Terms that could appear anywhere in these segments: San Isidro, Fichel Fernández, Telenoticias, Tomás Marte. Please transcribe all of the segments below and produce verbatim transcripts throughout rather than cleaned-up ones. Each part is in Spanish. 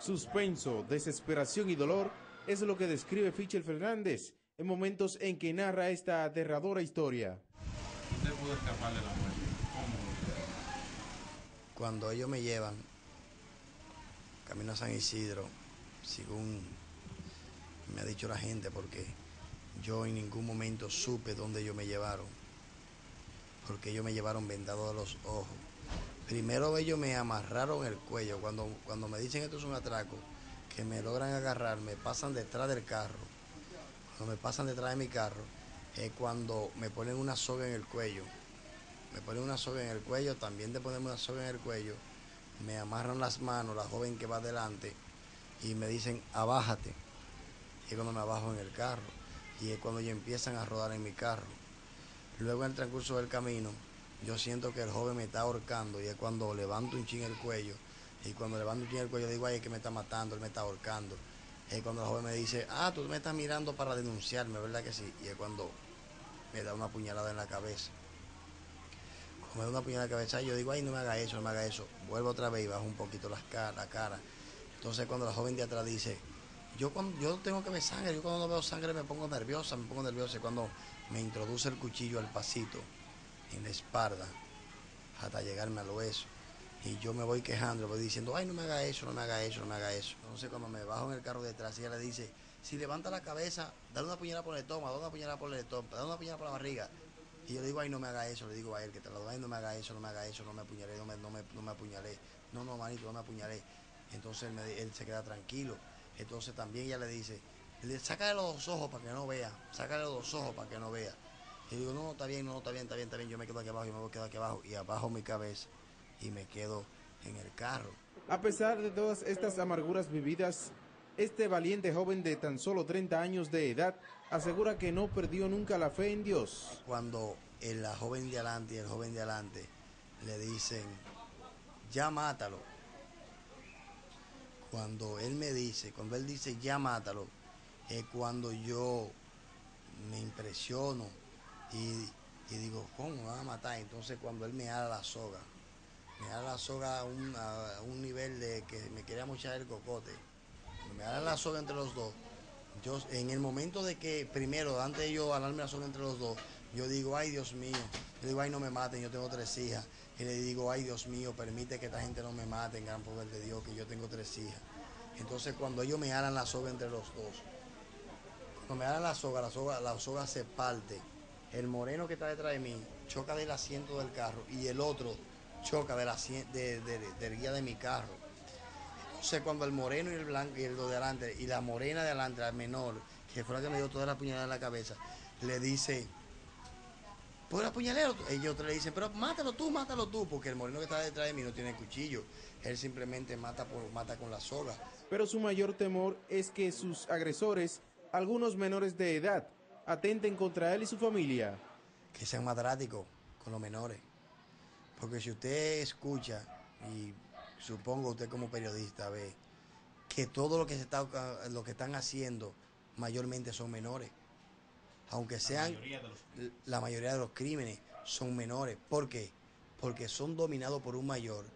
Suspenso, desesperación y dolor es lo que describe Fichel Fernández en momentos en que narra esta aterradora historia. ¿Usted pudo escapar de la muerte? ¿Cómo? Cuando ellos me llevan camino a San Isidro, según me ha dicho la gente, porque yo en ningún momento supe dónde ellos me llevaron, porque ellos me llevaron vendado a los ojos. Primero ellos me amarraron el cuello. Cuando, cuando me dicen esto es un atraco, que me logran agarrar, me pasan detrás del carro. Cuando me pasan detrás de mi carro, es cuando me ponen una soga en el cuello. Me ponen una soga en el cuello, también de ponerme una soga en el cuello, me amarran las manos, la joven que va adelante, y me dicen, abájate. Y es cuando me abajo en el carro, y es cuando ellos empiezan a rodar en mi carro. Luego en el transcurso del camino, yo siento que el joven me está ahorcando, y es cuando levanto un chin el cuello, y cuando levanto un chin el cuello digo, ay, es que me está matando, él me está ahorcando. Es cuando el joven me dice, ah, tú me estás mirando para denunciarme, ¿verdad que sí? Y es cuando me da una puñalada en la cabeza. Cuando me da una puñalada en la cabeza, yo digo, ay, no me haga eso, no me haga eso. Vuelvo otra vez y bajo un poquito la cara, la cara. Entonces cuando la joven de atrás dice, yo, cuando, yo tengo que ver sangre, yo cuando no veo sangre me pongo nerviosa, me pongo nerviosa. Y cuando me introduce el cuchillo al pasito, en la espalda, hasta llegarme al hueso. Y yo me voy quejando, le voy diciendo, ay, no me haga eso, no me haga eso, no me haga eso. Entonces cuando me bajo en el carro detrás, ella le dice, si levanta la cabeza, dale una puñalada por el estómago, dale una puñalada por el estómago, dale una puñalada por la barriga. Y yo le digo, ay, no me haga eso, le digo a él, que te la doy, no me haga eso, no me haga eso, no me apuñalé, no me, no me, no me apuñalé, no, no, manito, no me apuñalé. Entonces él, me, él se queda tranquilo. Entonces también ella le dice, sácale los ojos para que no vea, sácale los ojos para que no vea. Y digo, no, no, está bien, no, está bien, está bien, está bien, yo me quedo aquí abajo, yo me voy a quedar aquí abajo, y abajo mi cabeza, y me quedo en el carro. A pesar de todas estas amarguras vividas, este valiente joven de tan solo treinta años de edad asegura que no perdió nunca la fe en Dios. Cuando el, la joven de adelante y el joven de adelante le dicen, ya mátalo. Cuando él me dice, cuando él dice, ya mátalo, es cuando yo me impresiono. Y, y digo, ¿cómo me van a matar? Entonces cuando él me jala la soga, me jala la soga a un, a un nivel de que me quería mochar el cocote, me jala la soga entre los dos. Yo en el momento de que, primero, antes de yo jalarme la soga entre los dos, yo digo, ay, Dios mío, yo digo, ay, no me maten, yo tengo tres hijas. Y le digo, ay, Dios mío, permite que esta gente no me mate, en gran poder de Dios, que yo tengo tres hijas. Entonces cuando ellos me jalan la soga entre los dos, cuando me jalan la soga, la soga, la soga se parte. El moreno que está detrás de mí choca del asiento del carro y el otro choca del, asiento, de, de, de, del guía de mi carro. Entonces cuando el moreno y el blanco y el de adelante y la morena de adelante, la menor, que fue la que me dio toda la puñalada en la cabeza, le dice, ¿puedo apuñalarlo? Ellos le dicen, pero mátalo tú, mátalo tú, porque el moreno que está detrás de mí no tiene cuchillo. Él simplemente mata, por, mata con la soga. Pero su mayor temor es que sus agresores, algunos menores de edad, atenten contra él y su familia. Que sean más drásticos con los menores. Porque si usted escucha, y supongo usted como periodista ve, que todo lo que se está lo que están haciendo mayormente son menores. Aunque sean la mayoría de los crímenes, la mayoría de los crímenes son menores. ¿Por qué? Porque son dominados por un mayor.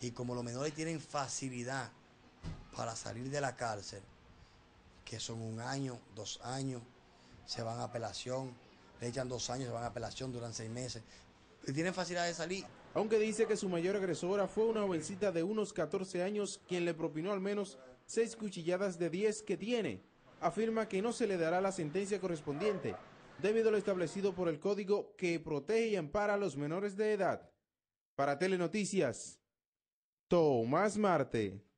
Y como los menores tienen facilidad para salir de la cárcel, que son un año, dos años, se van a apelación, le echan dos años, se van a apelación, duran seis meses. Tienen facilidad de salir. Aunque dice que su mayor agresora fue una jovencita de unos catorce años, quien le propinó al menos seis cuchilladas de diez que tiene, afirma que no se le dará la sentencia correspondiente, debido a lo establecido por el código que protege y ampara a los menores de edad. Para Telenoticias, Tomás Marte.